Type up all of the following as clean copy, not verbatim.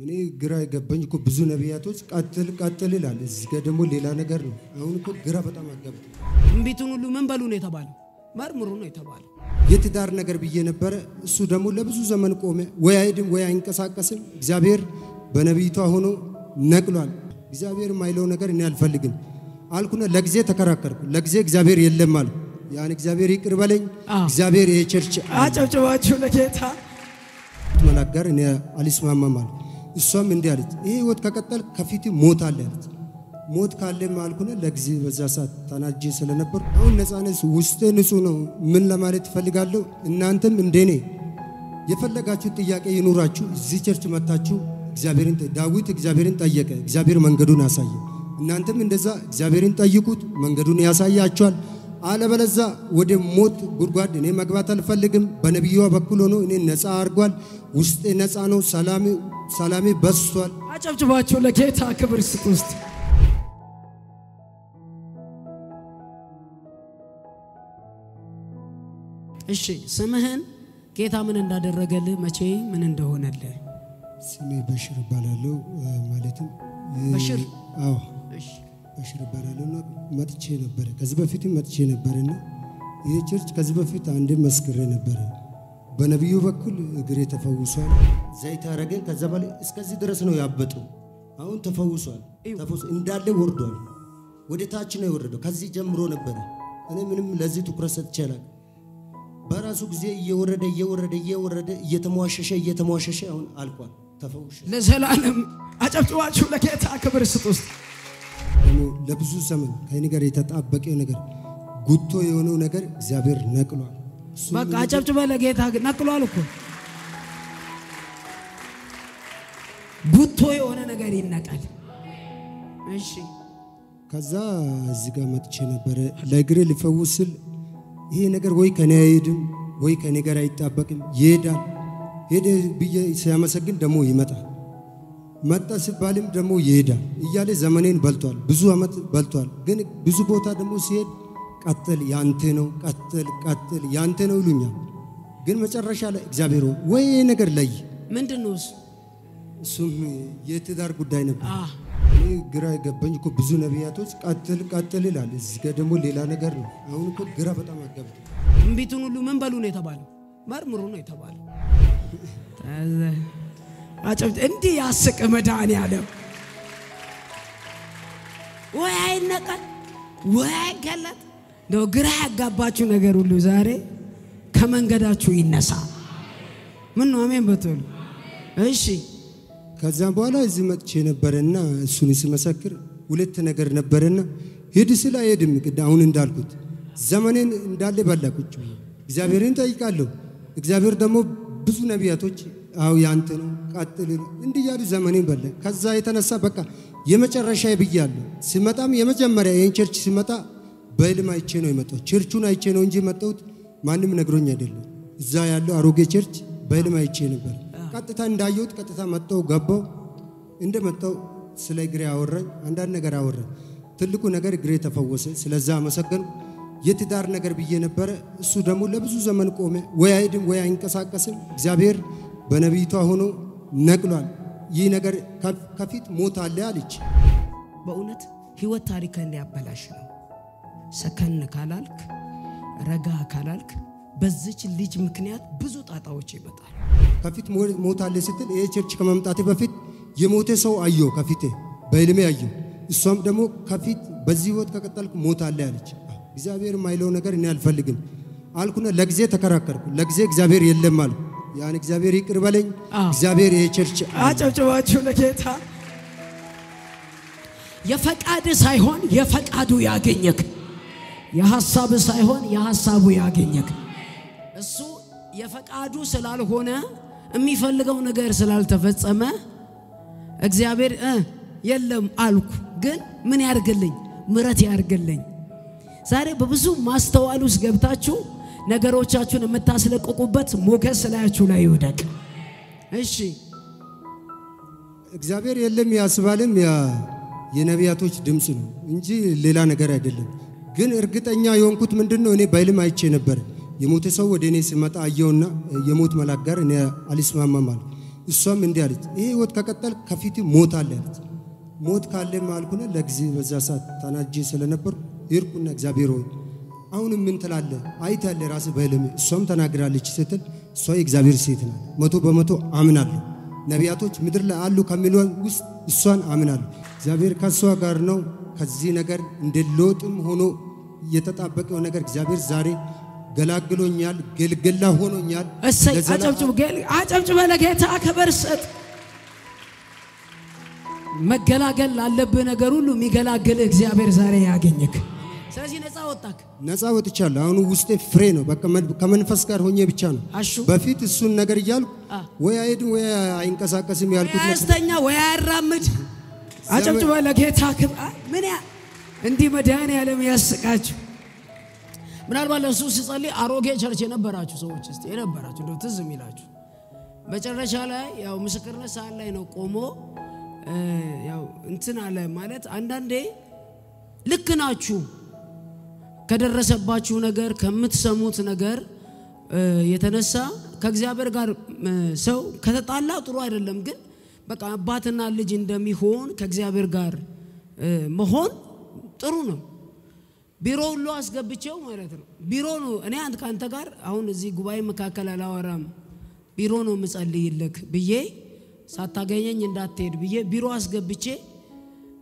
مني غراي جبني كوب بزونا بياتوش قاتل ليلان زكادمو ليلان غرنو اون كوب غرا بتام اغبت امبيتون ሁሉ ምን በሉ ነው የተባለ መርምሩ ነው የተባለ የትዳር ነገር ብዬ ነበር እሱ ደሞ ለብዙ ዘመን ቆመ ወይ አይድም ወይ አይንቀሳቀስም እግዚአብሔር በነብይቷ ሆኖ ነቅሏል እግዚአብሔር ማይለው ነገር እኔ አልፈልግም አልኩና ለጊዜ ተከራከርኩ ለጊዜ እግዚአብሔር የለም አለ ያን እግዚአብሔር ይቅር በለኝ እግዚአብሔር የቸርች አጨብጨባችሁ ለጌታ ተናገር እኔ አልስማማም አለ እሷም እንዲህ አለች ይሄ ወጥ ከቀጠል ከፊት ሞት አለ አለች ሞት ካለ ማልኩነ ለጊዜ በዛ ሰዓት ተናጄ ስለነበር አሁን ነፃነት ውስጥ ንጹህ ነው ምን ለማለት ፈልጋለሁ እናንተም እንደኔ የፈለጋችሁ ጥያቄ ይኑራችሁ እዚህ ቸርች መጣችሁ እግዚአብሔርን ዳዊት እግዚአብሔርን ጠየቀ እግዚአብሔር መንገዱን አሳየ እናንተም እንደዛ እግዚአብሔርን ጠይቁት መንገዱን ያሳያችኋል አለበለዛ ወደ ሞት ጉድጓድ እኔ መግባት አልፈልግም በነብዩ በኩል ሆኖ እኔ ነፃ አርጓል ውስጥ ነፃ ነው ሰላሜ በስቷል አጨብጭባችሁ ለጌታ ክብር ስጡት እሺ ስምህን ጌታ ምን እንዳደረገልህ መቼ ምን እንደሆነልህ ስሜ በሽር ባላለው ማለትም በሽር አዎ እሺ በሽር ባላለው መጥቼ ነበር ከዚህ በፊት መጥቼ ነበርና ይሄ ቸርች ከዚህ በፊት አንድ መስክሬ ነበር በነብዩ በኩል እግሬ ተፈውሷል ዘይት አረገን ከዛ በላይ እስከዚህ ድረስ ነው ያበጡ አሁን ተፈውሷል ተፈውስ እንዳለ ወርዷል ወደታች ነው ወርደው ከዚህ ጀምሮ ነበር እኔ ምንም ለዚህ ትኩረት ሰጥቻለሁ በራሱ ጊዜ እየወረደ እየተሟሸሸ አሁን አልቋል ተፈውሽ ለዘላለም አጨብጭባችሁ ለጌታ ክብር ስጡት ለብዙ ዘመን ከእኔ ጋር የተጣበቀ ነገር ጉቶ የሆነው ነገር እግዚአብሔር ነቅሏል በቃ አጨብጭባ ለጌታ ነቅሏል እኮ ጉቶ የሆነ ነገር ይነቃል እሺ ከዛ እዚህ ጋር መጥቼ ነበር ለግሬ ሊፈውስል ይሄ ነገር ወይ ከኔ አይድም ወይ ከኔ ጋር አይጣበቅም ይሄዳል ሄደ ብዬ ሲያመሰግን ደሞ ይመጣል መጣ ሲባልም ደሞ ይሄዳል እያለ ዘመኔን በልቷል ብዙ አመት በልቷል ግን ብዙ ቦታ ደሞ ሲሄድ ቀጥል ያንተ ነው ቀጥል ያንተ ነው ይሉኛል ግን መጨረሻ ላይ እግዚአብሔር ወይ ነገር ላይ ምንድነው እሱም የትዳር ጉዳይ ነበር ግራ ገበኝ እኮ ብዙ ነብያቶች ቀጥል ይላል እዚህ ጋር ደሞ ሌላ ነገር ነው አሁን እኮ ግራ በጣም አጋብጥ እንብይቱን ሁሉ ምን በሉ ነው የተባለ መርምሩ ነው የተባለ ታዛ አጨብጥ እንዴ ያስቀ መዳን ያለው ወይ አይነቀል ወይ ገለጥ ነው ግራ ያጋባችሁ ነገር ሁሉ ዛሬ ከመንገዳችሁ ይነሳ ምን ነው አሜን በትሉ እሺ ከዛም በኋላ እዚህ መጥቼ ነበርና እሱን ሲመሰክር ሁለት ነገር ነበርና ሄድስ ላይ ሄድም አሁን እንዳልኩት ዘመኔን እንዳለ ባላኩት እግዚአብሔርን ጠይቃለሁ እግዚአብሔር ደግሞ ብዙ ነቢያቶች አው ያንተ ነው ቀጥል እንዲያሉ ዘመኔን በለ ከዛ የተነሳ በቃ የመጨረሻ ይብያሉ ሲመጣም የመጀመሪያ የን ቸርች ሲመጣ በልም አይቼ ነው የመጣው ቸርቹን አይቼ ነው እንጂ መጣሁት ማንም ነግሮኝ አይደለም እዛ ያለው አሮጌ ቸርች በልም አይቼ ነበር ቀጥታ እንዳዩት ቀጥታ መጣው ገባው እንደመጣው ስለ ግሬ አወራኝ አንዳንድ ነገር አወራኝ ትልቁ ነገር ግሬ ተፈወሰ ስለዛ መሰከን የትዳር ነገር ብዬ ነበር እሱ ደሞ ለብዙ ዘመን ቆመ ወይ አይድም ወይ አይንቀሳቀስም እግዚአብሔር በነብይቷ ሆኖ ነቅሏል ይሄ ነገር ከፊት ሞት አለ አለች በእውነት ህይወት ታሪክን ያበላሽ ነው ሰከን ካላልክ ረጋ ካላልክ በዚች ልጅ ምክንያት ብዙ ጣጣዎች ይመጣል ከፊት ሞት አለ ስትል የቸርች ከመምጣቴ በፊት የሞተ ሰው አየው ከፊቴ በእልሜ አየው እሷም ደሞ ከፊት በዚህ ወጥ ከቀጠልኩ ሞት አለ አለች እግዚአብሔር ማይለው ነገር እኔ አልፈልግም አልኩና ለጊዜ ተከራከርኩ ለጊዜ እግዚአብሔር የለም አለ ያን እግዚአብሔር ይቅር በለኝ እግዚአብሔር የቸርች አጨብጨባችሁ ለጌታ የፈቃድ ሳይሆን የፈቃዱ ያገኘክ የሐሳብ ሳይሆን የሐሳቡ ያገኘክ እሱ የፈቃዱ ስላልሆነ የሚፈልገው ነገር ስላልተፈጸመ እግዚአብሔር የለም አልኩ ግን ምን ያርግልኝ ምረት ያርግልኝ ዛሬ በብዙ ማስተዋሉስ ገብታችሁ ነገሮቻችሁን መታስለቀቁበት ሞከስ ላያችሁ ላይ ይወደቅ እሺ እግዚአብሔር የለም ያስባልም ያ የነቢያቶች ድምጽ ነው እንጂ ሌላ ነገር አይደለም ግን እርግጠኛ የሆንኩት ምንድነው እኔ በእልም አይቼ ነበር የሞተ ሰው ወደኔ ሲመጣ አየውና የሞት መላክ ጋር እኔ አልስማማም አለ السوام من دارت إيه وقت كقتل كفيتي موت على دارت موت كله مالكونا لغزي وزاسات تناجي سلنا بر يركون إخباره أون من تلاله أي تلاله راس بهلمي السوام تناجرا لجسته سوي إخبار سيدنا متو بمتو آمنالو نبياتو مدر لالو كملون وس السوان آمنالو إخبار كسوة كارنو كزينا كار ندلوتم هونو يتطابق ونكر إخبار زاري غلاق غلو نيال غل غلا هونو نيال السي أجمعوا غل أجمعوا أنا جيت أكبر سد ما غلا غل الله بنقرولو مي غلا غل إخبار زاري يعجنك سازين نساوتك نساوت تشلا أنو وسط فرينو بكمن فسكار هني بيشانو بفيت السون نقر يال ويا يد ويا إنك ساكسيم يال كتير استنيا ويا رامد أجمعوا أنا جيت أكبر منيا عندي مدانة على مياسكاج من أربعة لسوسي صلي أروجي شرشنا براجو سوتشست إنا براجو لو تزميلاجو بشرنا شالا يا مسكرنا شالا إنه كومو يا إنتنا على مالت عندنا ده لكنا أشوف كدر رسب باجو نجار كمت سموت نجار يتنسى كجزابر جار سو كذا طالع طروير اللمجن بق عباتنا اللي جندمي هون كجزابر جار مهون ترونه بيرو لواس قبتشوا ما يرتلو بيرونو أنا عند كان تجار هون زي جواي مكاكل على ورام بيرونو مسألة لك بيجي ساتاجيني يندات تير بيجي بيرواس قبتشي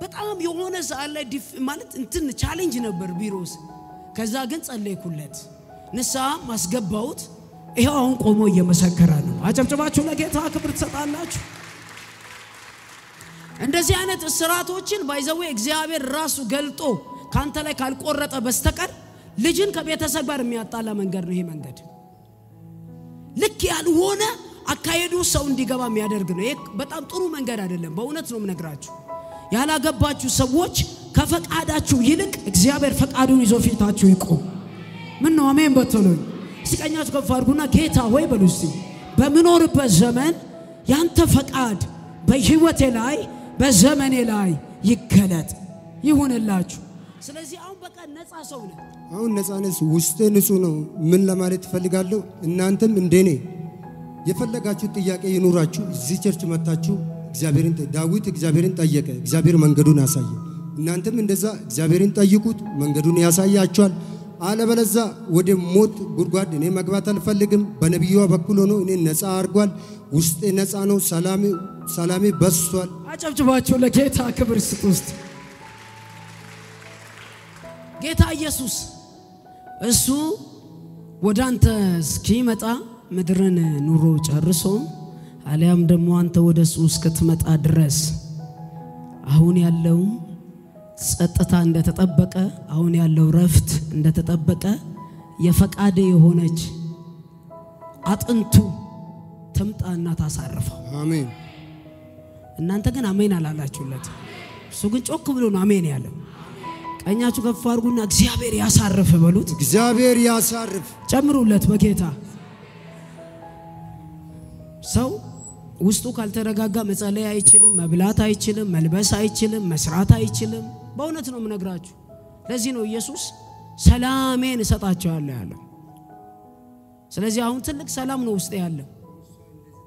بتعام يومنا سأله دف مالت إنتن challenge نبر بيروس كذا جنس الله كلت نسا مسجب باوت إيه أهون قوموا يمسكرانو أجمع جماعة شو لقيت هاكبرت سطالات عند زيانة السرات وتشين بايزوي إجزاء الراس وقلتو كان تلا كالقرة بستكر لجن كبيت سكبر مية طالع من قرنه من قد لك يالونا أكيدو سوندي جوا مية درجنه إيه بتعام ترو من قرار دلهم باونا ترو من قراجو يلا جبّاتشو سوّج كفك عاداتشو يلك إخبار فك عادوني زوفي تاتشو يكو من نوامين بطلون سكانيات كفارقنا كيتا هواي بلوسي بمنور بالزمن ينتفك عاد بيجوّت إلاي بالزمن إلاي يكلت يهون اللاتشو سلزي أون بك الناس عصونا أون الناس عن سوسته نسونه من لما رتفلق علو إن أنت من ديني يفلق عشو تياك ينور عشو زيجرت متاتشو إخبارين تداويت إخبارين تأيّك إخبار منقذون أسايي نانتم من ذا إخبارين تأيّكوت منقذون أسايي أشوال على بلزا ودي موت غرقاد إني مقبّات الفلّقم بنبيو بقولونو إني ناس أرقال وست ناس أنو سلامي سلامي بس سوال أجمع جماعة شو لك جيت أكبر ستوست جيت يسوع أسو ودانت سكيمة مدرن نوروج الرسوم عليهم دموع أنت ودسوس كتمت أدرس هوني اللوم ستة عند تطبق هوني اللو رفت عند تطبق يفك عدي هونج أنتو تمت أن تصرف آمين إن أنت كن آمين على الله جلّت سوقن أكملون آمين يا لهم أني أشوف فارقنا إخبار يا صرف بلوت إخبار يا صرف جمرولت بكيتا سو وستو كالترجاجا مثلا هايشيلم مبلات هايشيلم ملبس هايشيلم مسرات هايشيلم باونتنا من غراجو لازينو يسوس سلامين ستاتشو الله يعلم سلازي هون تلك سلام نوستي الله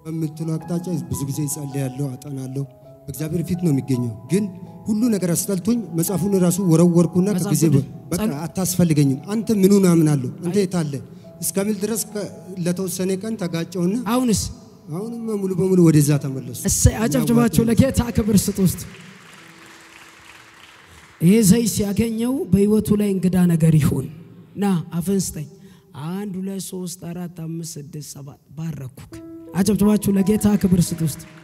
أمتلك تاجس بزوجيس الله يعلو أتانا الله بجابر فيتنا ميجينيو جن كلو نكراس تلتون مسافون راسو ورا وركونا كبزيبو بكر أتاسفل جينيو أنت منو نامن الله أنت يتالله إسكامل درس لتوسنة كان تاجتشونا أونس أنا ما ملو بملو ورزاتها ملص. أجمع جماعة شو لك يتأكبر ستوست. إيه زي سياجنيو بيوتو لين قدانا قريحون. نا أفنستين. عن دولة سوستارات أمس الدسبات باركوك. أجمع جماعة شو لك يتأكبر ستوست.